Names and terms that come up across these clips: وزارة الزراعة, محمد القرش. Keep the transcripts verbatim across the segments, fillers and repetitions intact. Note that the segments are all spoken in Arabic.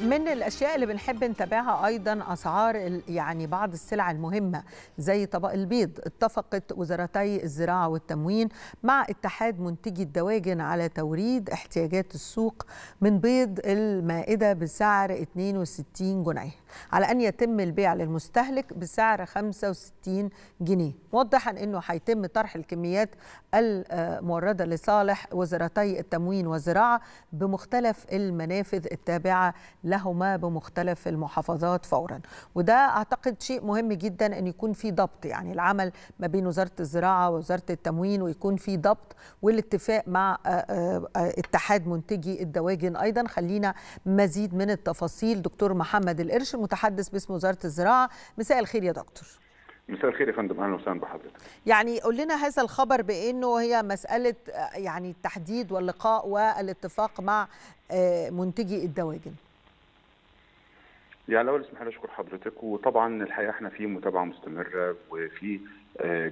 من الأشياء اللي بنحب نتابعها أيضا أسعار يعني بعض السلع المهمة زي طبق البيض. اتفقت وزارتي الزراعة والتموين مع اتحاد منتجي الدواجن على توريد احتياجات السوق من بيض المائدة بسعر اثنين وستين جنيه، على أن يتم البيع للمستهلك بسعر خمسة وستين جنيه، موضحا أنه هيتم طرح الكميات الموردة لصالح وزارتي التموين والزراعة بمختلف المنافذ التابعة لهما بمختلف المحافظات فورا. وده أعتقد شيء مهم جدا أن يكون في ضبط، يعني العمل ما بين وزارة الزراعة ووزارة التموين، ويكون في ضبط والاتفاق مع اتحاد منتجي الدواجن أيضا. خلينا مزيد من التفاصيل. دكتور محمد القرش المتحدث باسم وزارة الزراعة، مساء الخير يا دكتور. مساء الخير يا فندم، اهلا وسهلا بحضرتك. يعني قول لنا هذا الخبر بانه هي مساله يعني التحديد واللقاء والاتفاق مع منتجي الدواجن. يعني الاول اسمح لي اشكر حضرتك، وطبعا الحقيقه احنا في متابعه مستمره وفي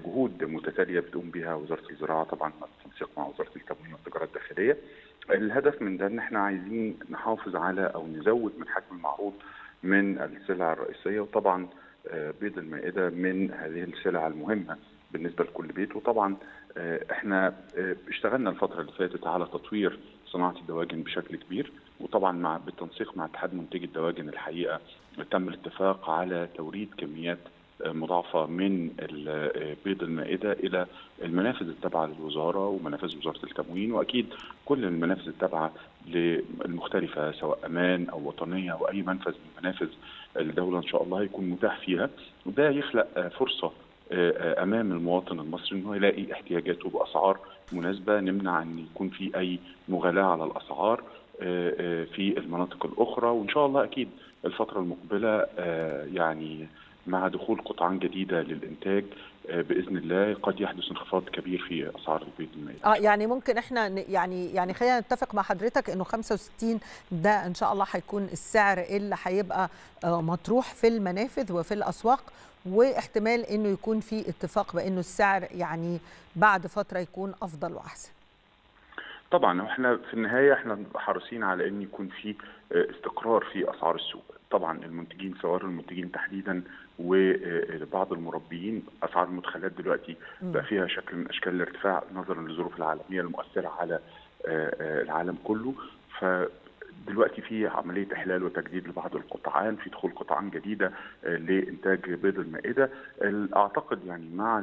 جهود متتاليه بتقوم بها وزاره الزراعه طبعا بالتنسيق مع وزاره التموين والتجاره الداخليه. الهدف من ده ان احنا عايزين نحافظ على او نزود من حجم المعروض من السلع الرئيسيه، وطبعا بيض المائدة من هذه السلع المهمة بالنسبة لكل بيت. وطبعا احنا اشتغلنا الفترة اللي فاتت على تطوير صناعة الدواجن بشكل كبير، وطبعا مع بالتنسيق مع اتحاد منتجي الدواجن الحقيقة تم الاتفاق على توريد كميات مضاعفة من بيض المائدة إلى المنافذ التابعة للوزارة ومنافذ وزارة التموين، وأكيد كل المنافذ التابعة المختلفة سواء أمان أو وطنية أو أي منفذ من منافذ الدولة إن شاء الله هيكون متاح فيها. وده يخلق فرصة أمام المواطن المصري إنه يلاقي احتياجاته بأسعار مناسبة، نمنع أن يكون في أي مغالاة على الأسعار في المناطق الأخرى. وإن شاء الله أكيد الفترة المقبلة يعني مع دخول قطعان جديدة للإنتاج بإذن الله قد يحدث انخفاض كبير في أسعار البيض المائدة. آه يعني ممكن إحنا يعني يعني خلينا نتفق مع حضرتك إنه خمسة وستين ده إن شاء الله هيكون السعر اللي هيبقى مطروح في المنافذ وفي الأسواق، واحتمال إنه يكون في اتفاق بإنه السعر يعني بعد فترة يكون أفضل وأحسن. طبعا واحنا في النهاية احنا حريصين على إن يكون في استقرار في أسعار السوق. طبعا المنتجين سواء المنتجين تحديدا وبعض المربيين اسعار المدخلات دلوقتي بقى فيها شكل من اشكال الارتفاع نظرا للظروف العالميه المؤثره على العالم كله، فدلوقتي في عمليه احلال وتجديد لبعض القطعان، في دخول قطعان جديده لانتاج بيض المائده. اعتقد يعني مع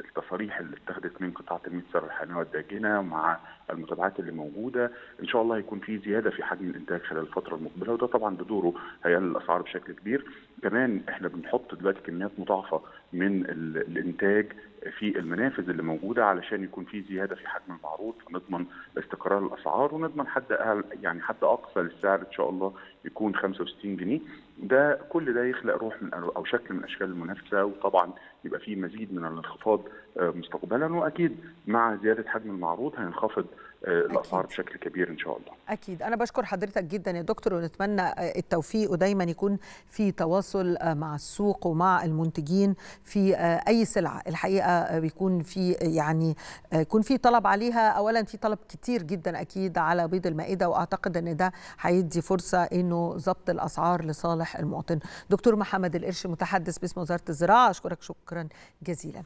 التصاريح اللي اتخذت من قطاع تنميه الزراعه الحيوانيه والداجنه ومع المتابعات اللي موجوده ان شاء الله هيكون في زياده في حجم الانتاج خلال الفتره المقبله، وده طبعا بدوره هيقلل الاسعار بشكل كبير. كمان احنا بنحط دلوقتي كميات مضاعفه من الانتاج في المنافذ اللي موجوده علشان يكون في زياده في حجم المعروض، فنضمن استقرار الاسعار ونضمن حد يعني حد اقصى للسعر ان شاء الله يكون خمسة وستين جنيه. ده كل ده يخلق روح من او شكل من اشكال المنافسه، وطبعا يبقى في مزيد من الانخفاض مستقبلا، واكيد مع زياده حجم المعروض هينخفض الاسعار بشكل كبير ان شاء الله. اكيد. انا بشكر حضرتك جدا يا دكتور، ونتمنى التوفيق، ودايما يكون في تواصل مع السوق ومع المنتجين في اي سلعه. الحقيقه بيكون في يعني يكون في طلب عليها، اولا في طلب كتير جدا اكيد على بيض المائده، واعتقد ان ده هيدي فرصه انه ضبط الاسعار لصالح المواطن. دكتور محمد القرش متحدث باسم وزاره الزراعه، اشكرك شكرا جزيلا.